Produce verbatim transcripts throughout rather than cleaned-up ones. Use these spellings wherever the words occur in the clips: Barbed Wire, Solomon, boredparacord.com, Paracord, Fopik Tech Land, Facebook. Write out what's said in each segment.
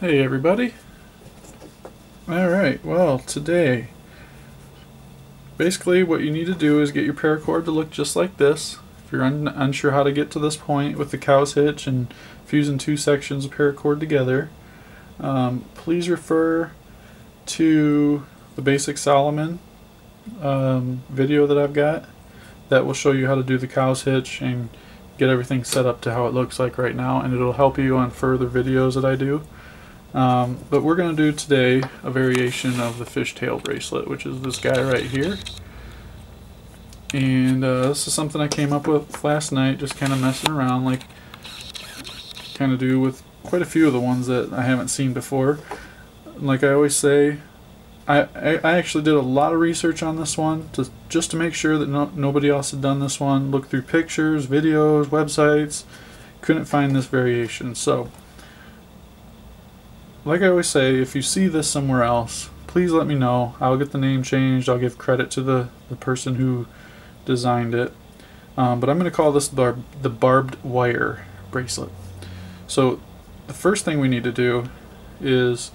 Hey everybody. Alright, well today basically what you need to do is get your paracord to look just like this. If you're un unsure how to get to this point with the cow's hitch and fusing two sections of paracord together, um, please refer to the basic Solomon um, video that I've got that will show you how to do the cow's hitch and get everything set up to how it looks like right now, and it'll help you on further videos that I do. Um, but we're going to do today a variation of the fishtail bracelet, which is this guy right here. And uh, this is something I came up with last night, just kind of messing around, like kind of do with quite a few of the ones that I haven't seen before. Like I always say, I, I, I actually did a lot of research on this one to, just to make sure that no, nobody else had done this one. Looked through pictures, videos, websites, couldn't find this variation. So, like I always say, if you see this somewhere else, please let me know. I'll get the name changed. I'll give credit to the, the person who designed it. Um, but I'm going to call this barb, the barbed wire bracelet. So the first thing we need to do is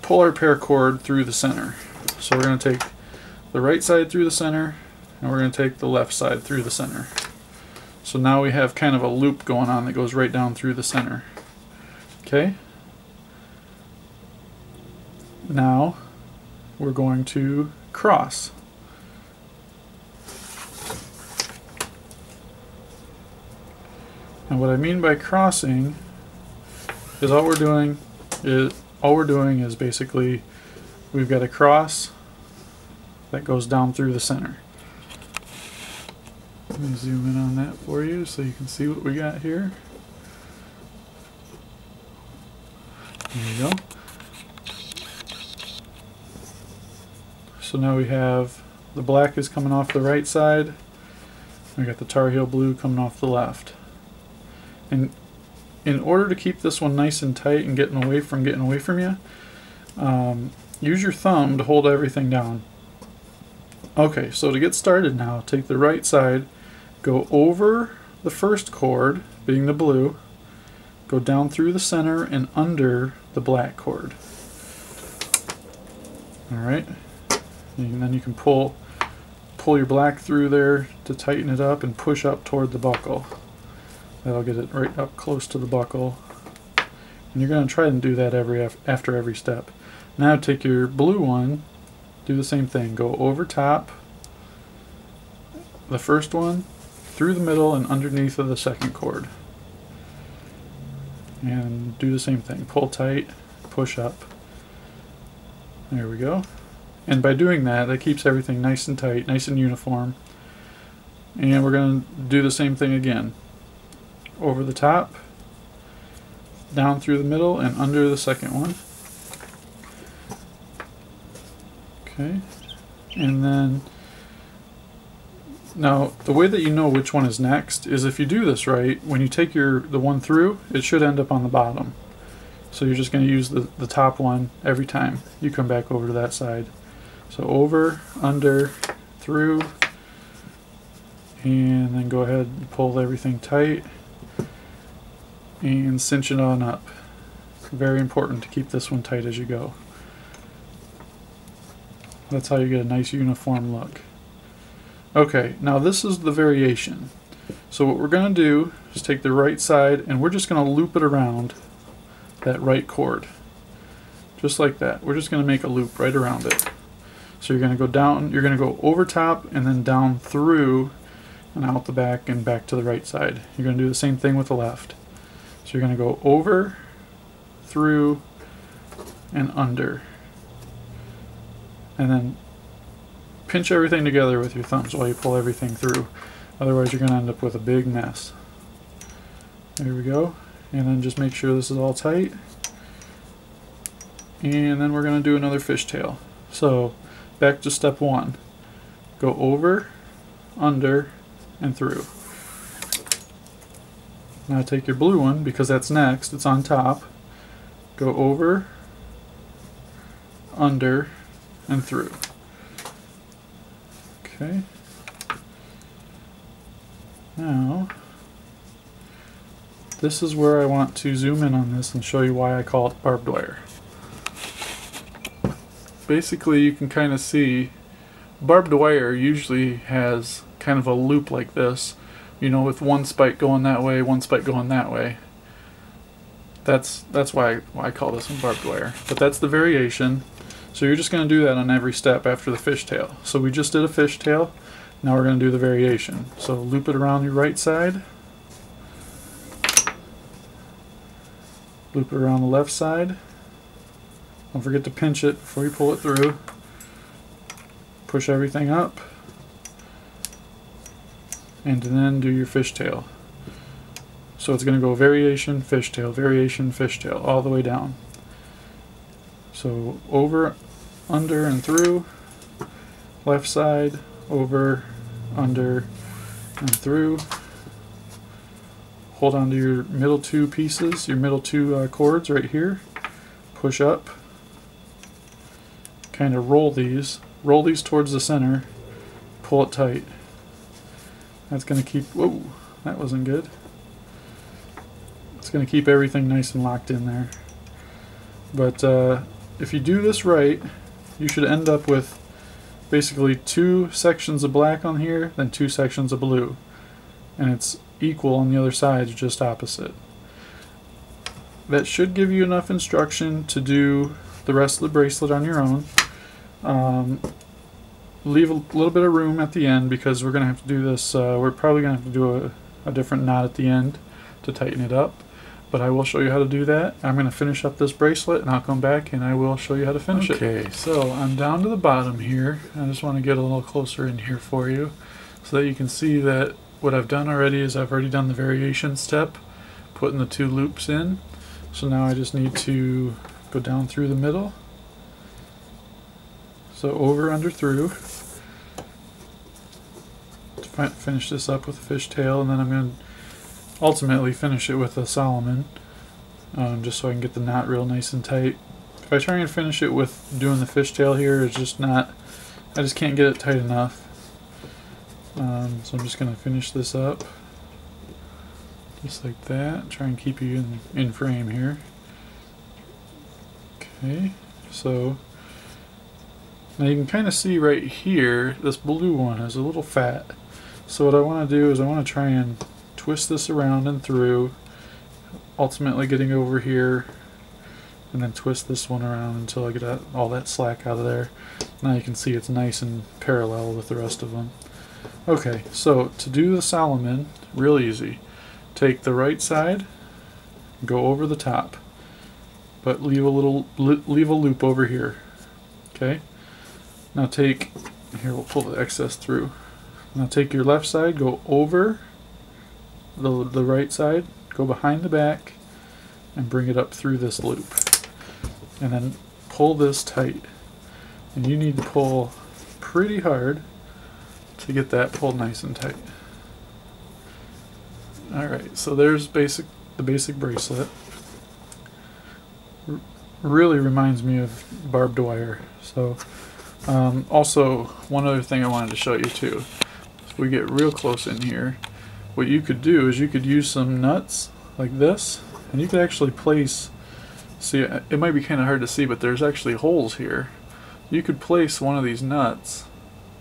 pull our paracord through the center. So we're going to take the right side through the center, and we're going to take the left side through the center. So now we have kind of a loop going on that goes right down through the center. Okay. Now we're going to cross. And what I mean by crossing is all we're doing is all we're doing is basically we've got a cross that goes down through the center. Let me zoom in on that for you so you can see what we got here. There you go. So now we have the black is coming off the right side. We got the Tar Heel blue coming off the left. And in order to keep this one nice and tight and getting away from getting away from you, um, use your thumb to hold everything down. Okay, so to get started now, take the right side, go over the first cord, being the blue, go down through the center and under the black cord. All right. And then you can pull pull your black through there to tighten it up and push up toward the buckle. That'll get it right up close to the buckle. And you're going to try and do that every af after every step. Now take your blue one, do the same thing. Go over top the first one, through the middle and underneath of the second cord. And do the same thing. Pull tight, push up. There we go. And by doing that, that keeps everything nice and tight, nice and uniform. And we're going to do the same thing again. Over the top, down through the middle, and under the second one. Okay. And then, now the way that you know which one is next is if you do this right, when you take your the one through, it should end up on the bottom. So you're just going to use the, the top one every time you come back over to that side. So over, under, through, and then go ahead and pull everything tight and cinch it on up. Very important to keep this one tight as you go. That's how you get a nice uniform look. Okay, now this is the variation. So what we're going to do is take the right side and we're just going to loop it around that right cord. Just like that. We're just going to make a loop right around it. So you're going to go down, you're going to go over top and then down through and out the back and back to the right side. You're going to do the same thing with the left. So you're going to go over, through, and under. And then pinch everything together with your thumbs while you pull everything through. Otherwise you're going to end up with a big mess. There we go. And then just make sure this is all tight. And then we're going to do another fishtail. So back to step one. Go over, under, and through. Now take your blue one because that's next, it's on top. Go over, under, and through. Okay. Now this is where I want to zoom in on this and show you why I call it barbed wire. Basically, you can kind of see barbed wire usually has kind of a loop like this, you know, with one spike going that way, one spike going that way. That's that's why I, why I call this one barbed wire. But that's the variation. So you're just going to do that on every step after the fishtail. So we just did a fishtail. Now we're going to do the variation. So loop it around your right side. Loop it around the left side. Don't forget to pinch it before you pull it through. Push everything up. And then do your fishtail. So it's going to go variation, fishtail, variation, fishtail, all the way down. So over, under, and through. Left side, over, under, and through. Hold on to your middle two pieces, your middle two uh, cords right here. Push up. Kind of roll these. Roll these towards the center. Pull it tight. That's going to keep... Whoa, that wasn't good. It's going to keep everything nice and locked in there. But uh, if you do this right, you should end up with basically two sections of black on here, then two sections of blue. And it's equal on the other side, just opposite. That should give you enough instruction to do the rest of the bracelet on your own. Um, leave a little bit of room at the end because we're going to have to do this, uh, we're probably going to have to do a, a different knot at the end to tighten it up. But I will show you how to do that. I'm going to finish up this bracelet and I'll come back and I will show you how to finish okay, it. Okay, so I'm down to the bottom here. I just want to get a little closer in here for you so that you can see that what I've done already is I've already done the variation step, putting the two loops in. So now I just need to go down through the middle. So over, under, through. To finish this up with a fishtail, and then I'm going to ultimately finish it with a Solomon, um, just so I can get the knot real nice and tight. If I try and finish it with doing the fishtail here, it's just not, I just can't get it tight enough. Um, so I'm just going to finish this up, just like that, try and keep you in, in frame here. Okay, so now you can kind of see right here, this blue one is a little fat. So what I want to do is I want to try and twist this around and through, ultimately getting over here, and then twist this one around until I get out, all that slack out of there. Now you can see it's nice and parallel with the rest of them. Okay, so to do the Solomon, real easy. Take the right side, go over the top, but leave a little leave a loop over here. Okay. Now take here. We'll pull the excess through. Now take your left side, go over The, the right side, go behind the back and bring it up through this loop and then pull this tight, and you need to pull pretty hard to get that pulled nice and tight. Alright, so there's basic the basic bracelet. R really reminds me of barbed wire. So um, also one other thing I wanted to show you too, so we get real close in here. What you could do is you could use some nuts like this, and you could actually place, see, it might be kind of hard to see, but there's actually holes here. You could place one of these nuts,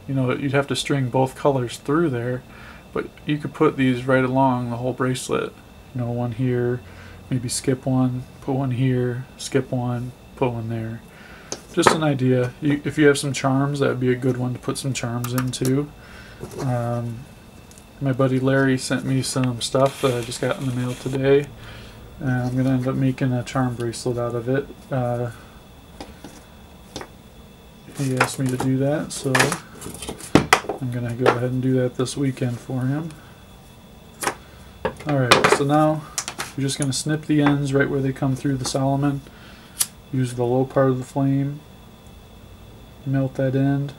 you know, you'd have to string both colors through there, but you could put these right along the whole bracelet. You know, one here, maybe skip one, put one here, skip one, put one there. Just an idea. You, if you have some charms, that would be a good one to put some charms into. Um, My buddy Larry sent me some stuff that I just got in the mail today. Uh, I'm going to end up making a charm bracelet out of it. Uh, he asked me to do that, so I'm going to go ahead and do that this weekend for him. Alright, so now you're just going to snip the ends right where they come through the Solomon. Use the low part of the flame. Melt that end.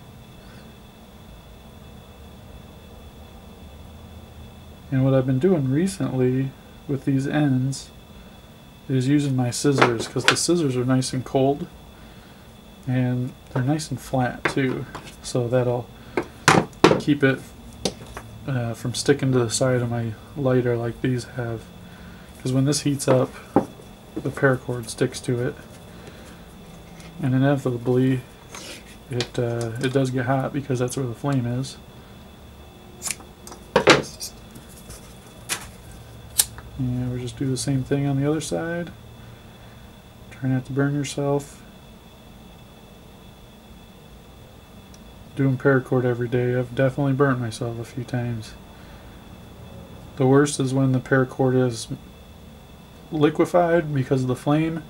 And what I've been doing recently with these ends is using my scissors, because the scissors are nice and cold and they're nice and flat too, so that'll keep it uh, from sticking to the side of my lighter like these have. because when this heats up, the paracord sticks to it, and inevitably it uh, it does get hot because that's where the flame is. And we'll just do the same thing on the other side. Try not to burn yourself. Doing paracord every day, I've definitely burnt myself a few times. The worst is when the paracord is liquefied because of the flame,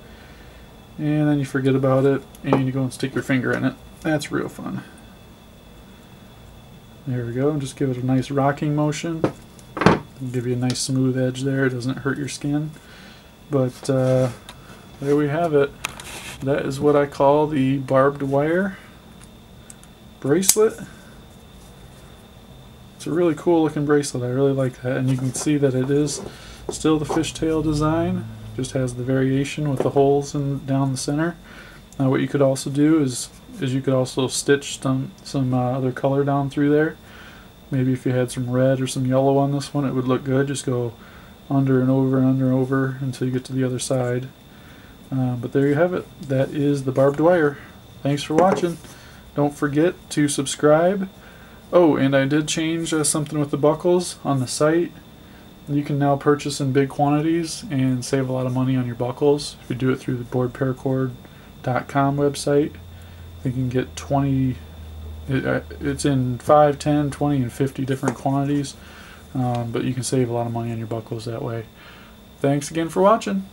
and then you forget about it and you go and stick your finger in it. That's real fun. There we go. Just give it a nice rocking motion. Give you a nice smooth edge there. It doesn't hurt your skin. But uh, there we have it. That is what I call the barbed wire bracelet. It's a really cool looking bracelet. I really like that. And you can see that it is still the fishtail design. It just has the variation with the holes in, down the center. Now what you could also do is, is you could also stitch some, some uh, other color down through there. Maybe if you had some red or some yellow on this one, it would look good. Just go under and over and under and over until you get to the other side. Uh, but there you have it. That is the barbed wire. Thanks for watching. Don't forget to subscribe. Oh, and I did change uh, something with the buckles on the site. You can now purchase in big quantities and save a lot of money on your buckles. If you do it through the bored paracord dot com website, you can get twenty... It's in five, ten, twenty, and fifty different quantities, um, but you can save a lot of money on your buckles that way. Thanks again for watching.